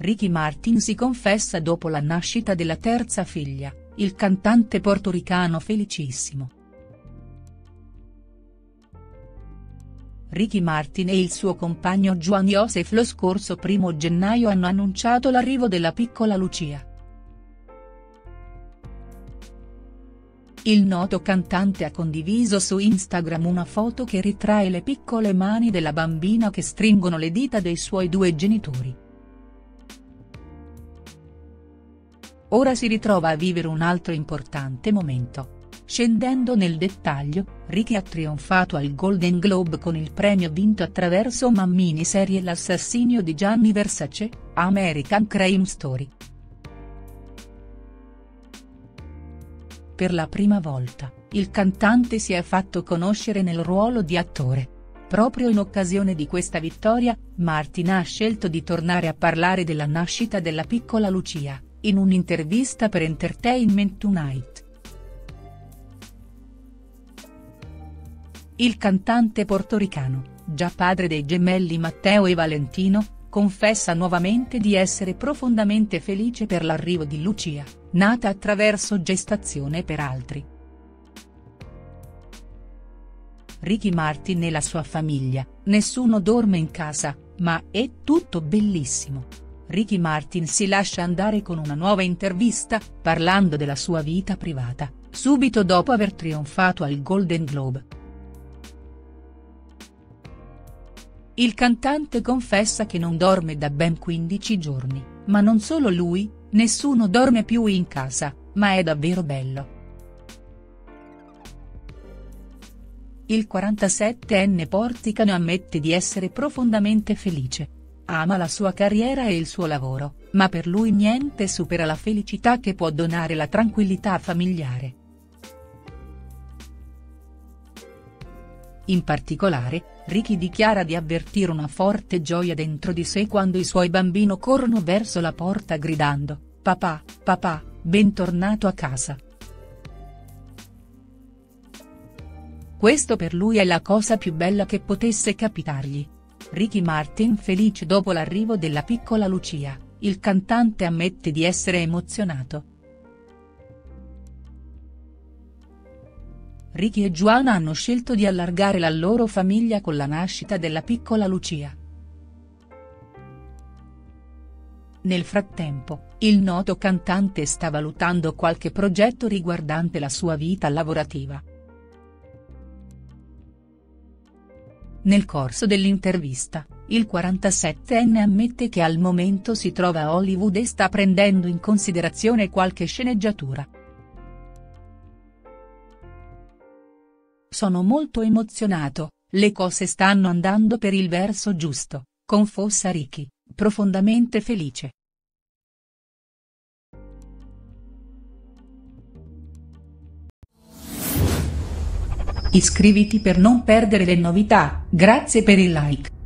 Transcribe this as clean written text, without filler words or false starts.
Ricky Martin si confessa dopo la nascita della terza figlia, il cantante portoricano felicissimo. Ricky Martin e il suo compagno Jwan Yosef lo scorso 1° gennaio hanno annunciato l'arrivo della piccola Lucia. Il noto cantante ha condiviso su Instagram una foto che ritrae le piccole mani della bambina che stringono le dita dei suoi 2 genitori. Ora si ritrova a vivere un altro importante momento. Scendendo nel dettaglio, Ricky ha trionfato al Golden Globe con il premio vinto attraverso la miniserie L'assassinio di Gianni Versace: American Crime Story. Per la prima volta, il cantante si è fatto conoscere nel ruolo di attore. Proprio in occasione di questa vittoria, Martin ha scelto di tornare a parlare della nascita della piccola Lucia, in un'intervista per Entertainment Tonight. Il cantante portoricano, già padre dei gemelli Matteo e Valentino, confessa nuovamente di essere profondamente felice per l'arrivo di Lucia, nata attraverso gestazione per altri. Ricky Martin e la sua famiglia: nessuno dorme in casa, ma è tutto bellissimo. Ricky Martin si lascia andare con una nuova intervista, parlando della sua vita privata, subito dopo aver trionfato al Golden Globe. Il cantante confessa che non dorme da ben 15 giorni, ma non solo lui, nessuno dorme più in casa, ma è davvero bello. Il 47enne porticano ammette di essere profondamente felice. Ama la sua carriera e il suo lavoro, ma per lui niente supera la felicità che può donare la tranquillità familiare. In particolare, Ricky dichiara di avvertire una forte gioia dentro di sé quando i suoi bambini corrono verso la porta gridando: "Papà, papà, bentornato a casa". Questo per lui è la cosa più bella che potesse capitargli. Ricky Martin felice dopo l'arrivo della piccola Lucia, il cantante ammette di essere emozionato. Ricky e Jwan hanno scelto di allargare la loro famiglia con la nascita della piccola Lucia. Nel frattempo, il noto cantante sta valutando qualche progetto riguardante la sua vita lavorativa. Nel corso dell'intervista, il 47enne ammette che al momento si trova a Hollywood e sta prendendo in considerazione qualche sceneggiatura. "Sono molto emozionato, le cose stanno andando per il verso giusto", confossa Ricky, profondamente felice. Iscriviti per non perdere le novità, grazie per il like.